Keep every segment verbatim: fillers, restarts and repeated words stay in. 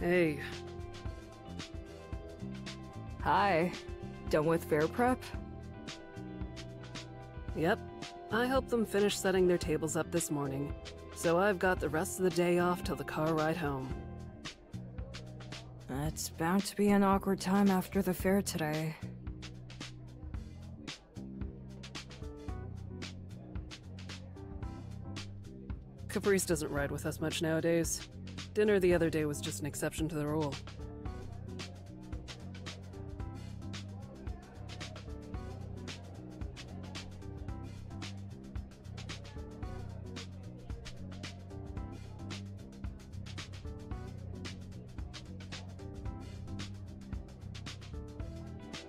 Hey. Hi. Done with fair prep? Yep. I helped them finish setting their tables up this morning, so I've got the rest of the day off till the car ride home. It's bound to be an awkward time after the fair today. Caprice doesn't ride with us much nowadays. Dinner the other day was just an exception to the rule.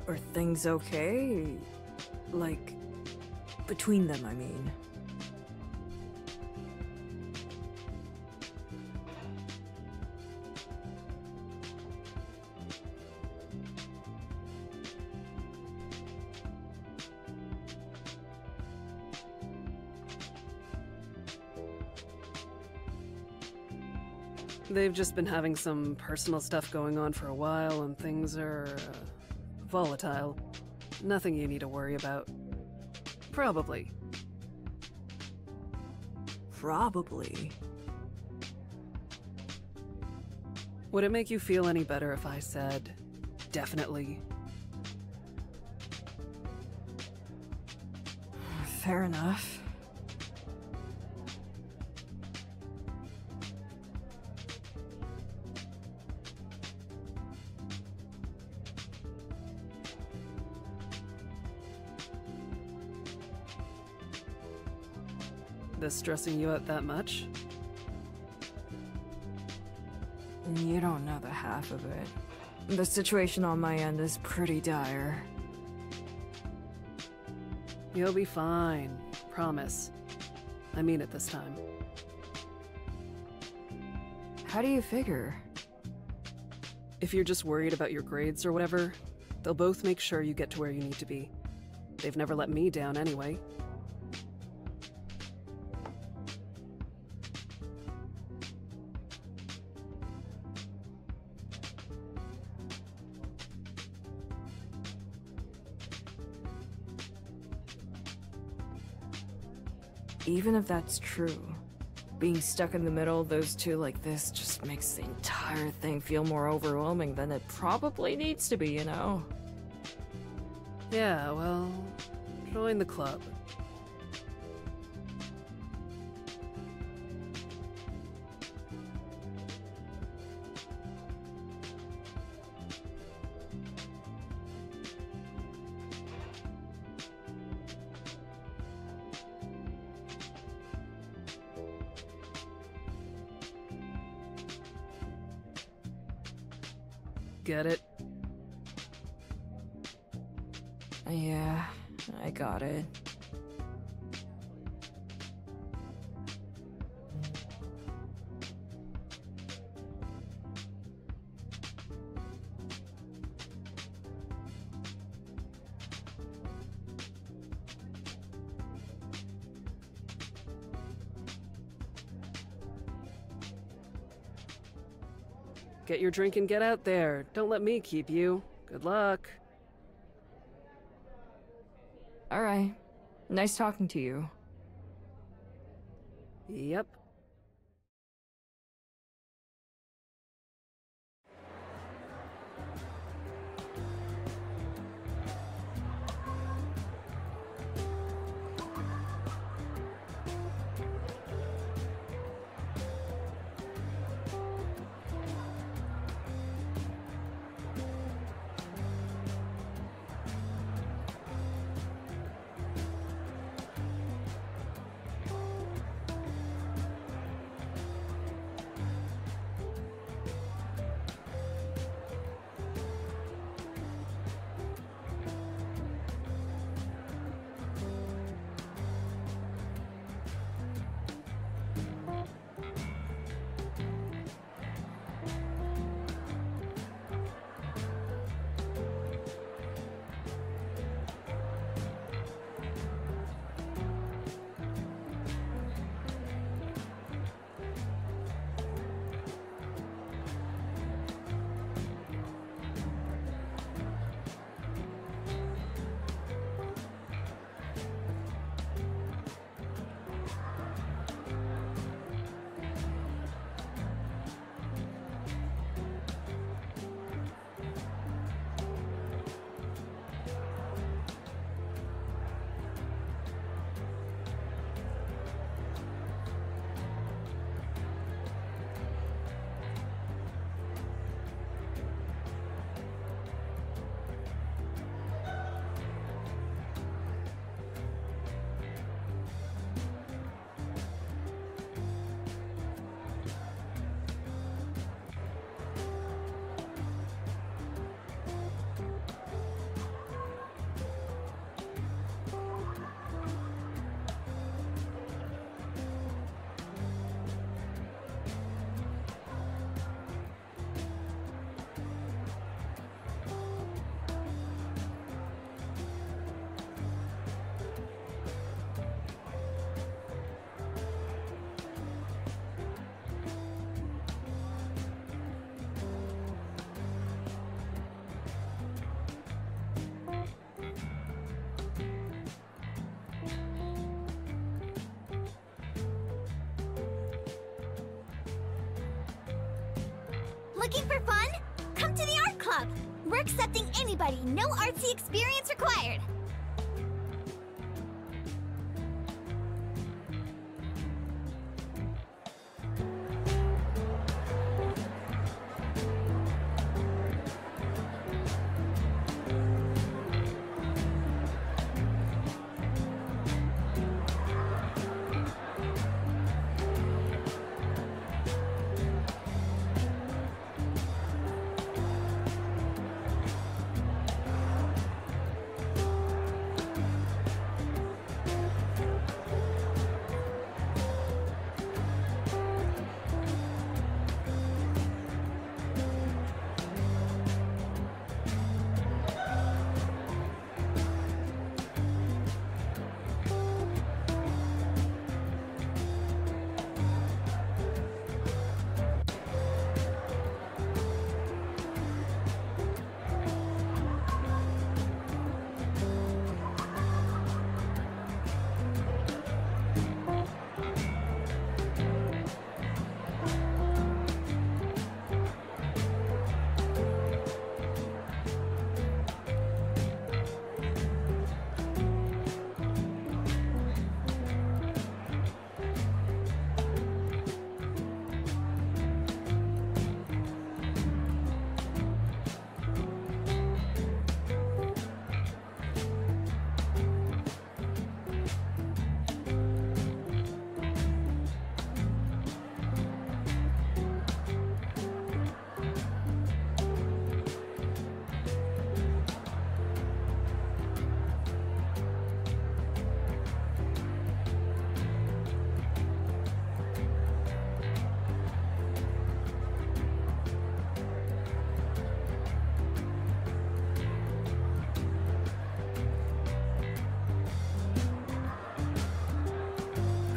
Are things okay? Like, between them, I mean. They've just been having some personal stuff going on for a while, and things are... Uh... volatile. Nothing you need to worry about. Probably. Probably. Would it make you feel any better if I said, definitely? Fair enough. This stressing you out that much? You don't know the half of it. The situation on my end is pretty dire. You'll be fine. Promise. I mean it this time. How do you figure? If you're just worried about your grades or whatever, they'll both make sure you get to where you need to be. They've never let me down anyway. Even if that's true, being stuck in the middle of those two like this just makes the entire thing feel more overwhelming than it probably needs to be, you know? Yeah, well, join the club. Get it? Yeah, I got it. Get your drink and get out there. Don't let me keep you. Good luck. All right. Nice talking to you. Yep. Looking for fun? Come to the art club. We're accepting anybody, no artsy experience required.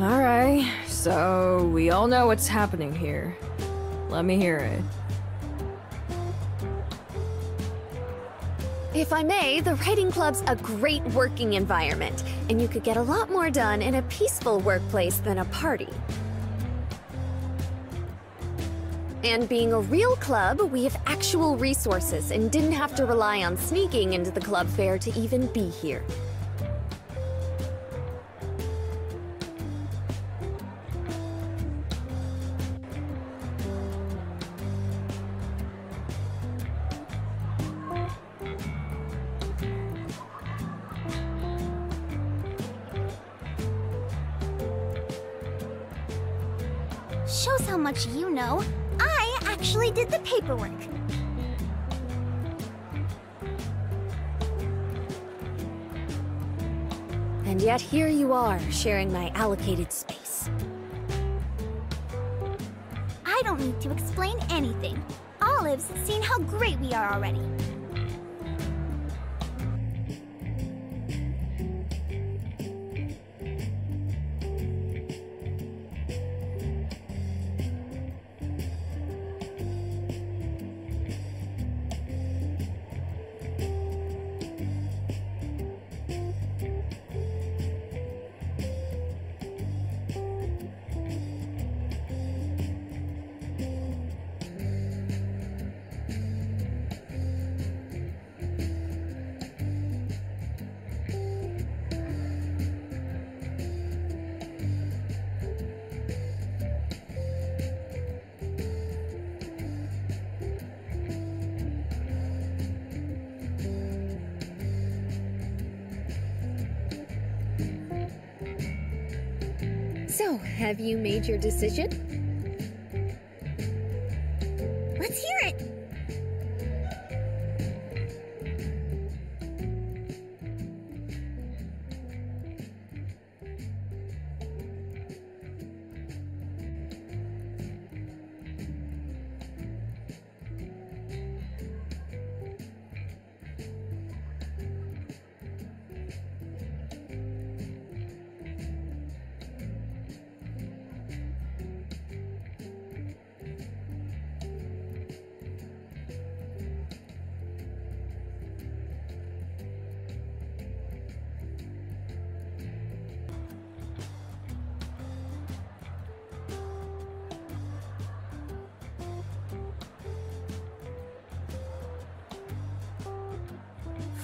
Alright, so we all know what's happening here. Let me hear it. If I may, the writing club's a great working environment, and you could get a lot more done in a peaceful workplace than a party. And being a real club, we have actual resources and didn't have to rely on sneaking into the club fair to even be here. Shows how much you know. I actually did the paperwork. And yet here you are, sharing my allocated space. I don't need to explain anything. Olive's seen how great we are already. So, have you made your decision? Let's hear it!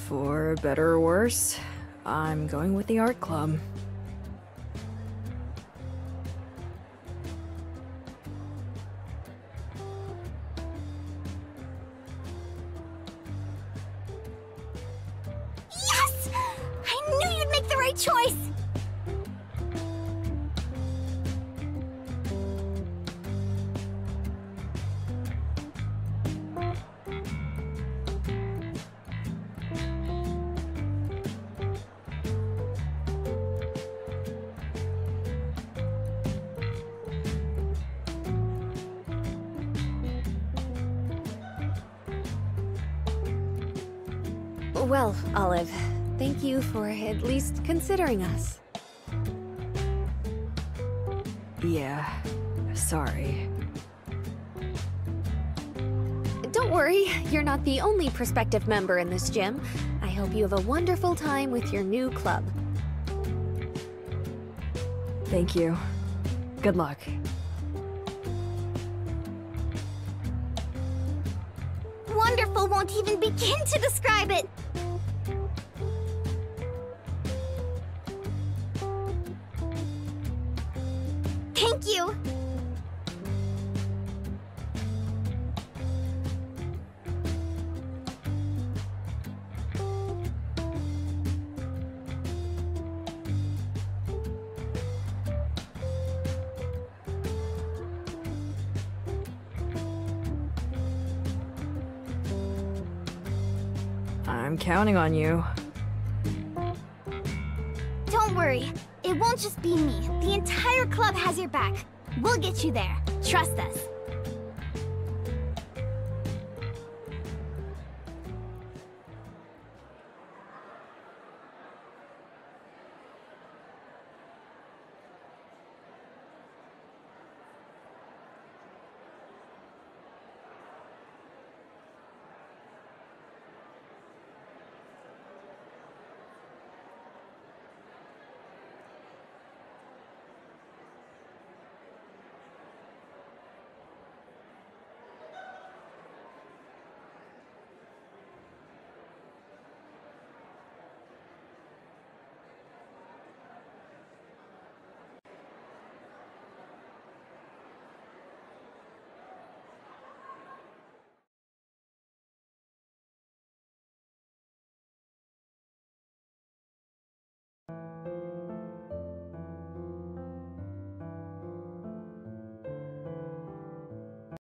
for better or worse, I'm going with the art club. Yes! I knew you'd make the right choice! Well, Olive, thank you for at least considering us. Yeah, sorry. Don't worry, you're not the only prospective member in this gym. I hope you have a wonderful time with your new club. Thank you. Good luck. Wonderful won't even begin to describe it! Thank you! I'm counting on you. Don't worry. It won't just be me. The entire club has your back. We'll get you there. Trust us.